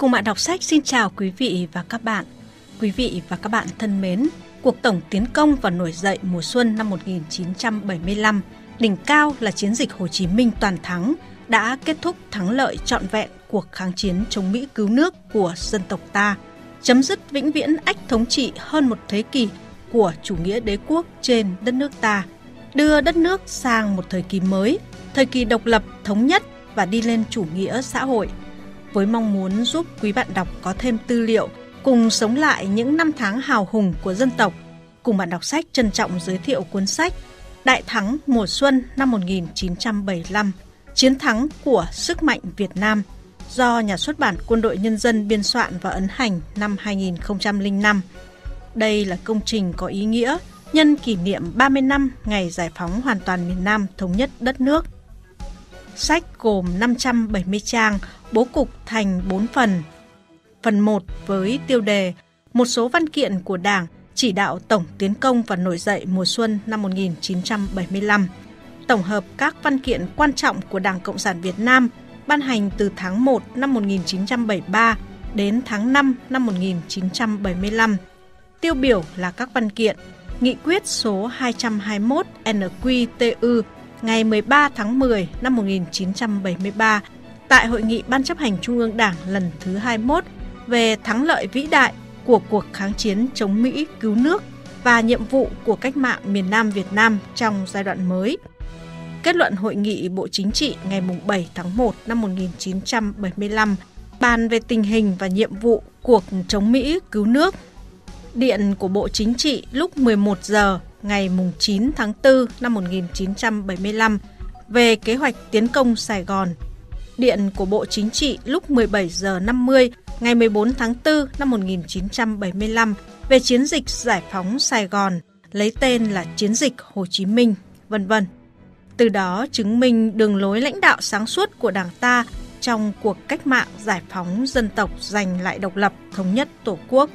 Cùng Bạn Đọc Sách xin chào quý vị và các bạn. Quý vị và các bạn thân mến, cuộc tổng tiến công và nổi dậy mùa xuân năm 1975, đỉnh cao là chiến dịch Hồ Chí Minh toàn thắng, đã kết thúc thắng lợi trọn vẹn cuộc kháng chiến chống Mỹ cứu nước của dân tộc ta, chấm dứt vĩnh viễn ách thống trị hơn một thế kỷ của chủ nghĩa đế quốc trên đất nước ta, đưa đất nước sang một thời kỳ mới, thời kỳ độc lập, thống nhất và đi lên chủ nghĩa xã hội. Với mong muốn giúp quý bạn đọc có thêm tư liệu cùng sống lại những năm tháng hào hùng của dân tộc, Cùng Bạn Đọc Sách trân trọng giới thiệu cuốn sách Đại Thắng Mùa Xuân năm 1975, Chiến Thắng của Sức Mạnh Việt Nam do Nhà xuất bản Quân đội Nhân dân biên soạn và ấn hành năm 2005. Đây là công trình có ý nghĩa nhân kỷ niệm 30 năm ngày giải phóng hoàn toàn miền Nam thống nhất đất nước. Sách gồm 570 trang, bố cục thành 4 phần. Phần 1 với tiêu đề Một số văn kiện của Đảng chỉ đạo tổng tiến công và nổi dậy mùa xuân năm 1975, tổng hợp các văn kiện quan trọng của Đảng Cộng sản Việt Nam ban hành từ tháng 1 năm 1973 đến tháng 5 năm 1975. Tiêu biểu là các văn kiện Nghị quyết số 221 NQTU ngày 13 tháng 10 năm 1973 tại Hội nghị Ban chấp hành Trung ương Đảng lần thứ 21 về thắng lợi vĩ đại của cuộc kháng chiến chống Mỹ cứu nước và nhiệm vụ của cách mạng miền Nam Việt Nam trong giai đoạn mới. Kết luận Hội nghị Bộ Chính trị ngày 7 tháng 1 năm 1975 bàn về tình hình và nhiệm vụ cuộc chống Mỹ cứu nước. Điện của Bộ Chính trị lúc 11 giờ ngày 9 tháng 4 năm 1975 về kế hoạch tiến công Sài Gòn. Điện của Bộ Chính trị lúc 17 giờ 50 ngày 14 tháng 4 năm 1975 về chiến dịch giải phóng Sài Gòn, lấy tên là chiến dịch Hồ Chí Minh, vân vân. Từ đó chứng minh đường lối lãnh đạo sáng suốt của Đảng ta trong cuộc cách mạng giải phóng dân tộc giành lại độc lập, thống nhất Tổ quốc.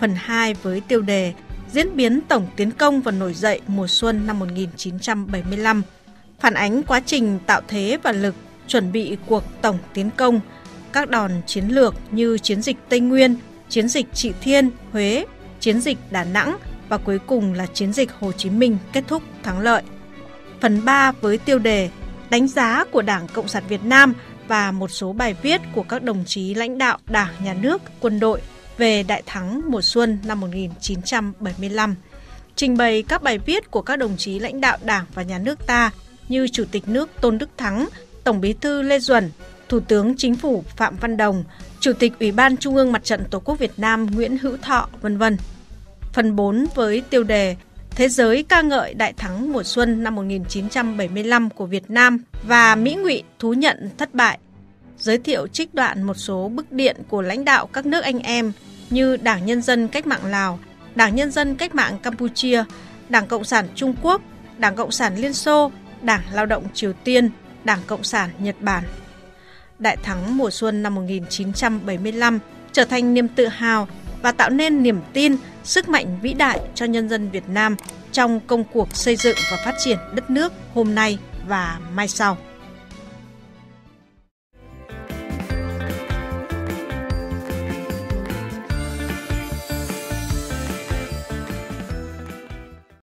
Phần 2 với tiêu đề Diễn biến tổng tiến công và nổi dậy mùa xuân năm 1975, phản ánh quá trình tạo thế và lực, chuẩn bị cuộc tổng tiến công, các đòn chiến lược như chiến dịch Tây Nguyên, chiến dịch Trị Thiên, Huế, chiến dịch Đà Nẵng và cuối cùng là chiến dịch Hồ Chí Minh kết thúc thắng lợi. Phần 3 với tiêu đề Đánh giá của Đảng Cộng sản Việt Nam và một số bài viết của các đồng chí lãnh đạo Đảng, Nhà nước, quân đội về Đại Thắng Mùa Xuân năm 1975. Trình bày các bài viết của các đồng chí lãnh đạo Đảng và Nhà nước ta như Chủ tịch nước Tôn Đức Thắng, Tổng bí thư Lê Duẩn, Thủ tướng Chính phủ Phạm Văn Đồng, Chủ tịch Ủy ban Trung ương Mặt trận Tổ quốc Việt Nam Nguyễn Hữu Thọ, v.v. Phần 4 với tiêu đề Thế giới ca ngợi Đại Thắng Mùa Xuân năm 1975 của Việt Nam và Mỹ Ngụy thú nhận thất bại. Giới thiệu trích đoạn một số bức điện của lãnh đạo các nước anh em như Đảng Nhân dân Cách mạng Lào, Đảng Nhân dân Cách mạng Campuchia, Đảng Cộng sản Trung Quốc, Đảng Cộng sản Liên Xô, Đảng Lao động Triều Tiên, Đảng Cộng sản Nhật Bản. Đại thắng mùa xuân năm 1975 trở thành niềm tự hào và tạo nên niềm tin, sức mạnh vĩ đại cho nhân dân Việt Nam trong công cuộc xây dựng và phát triển đất nước hôm nay và mai sau.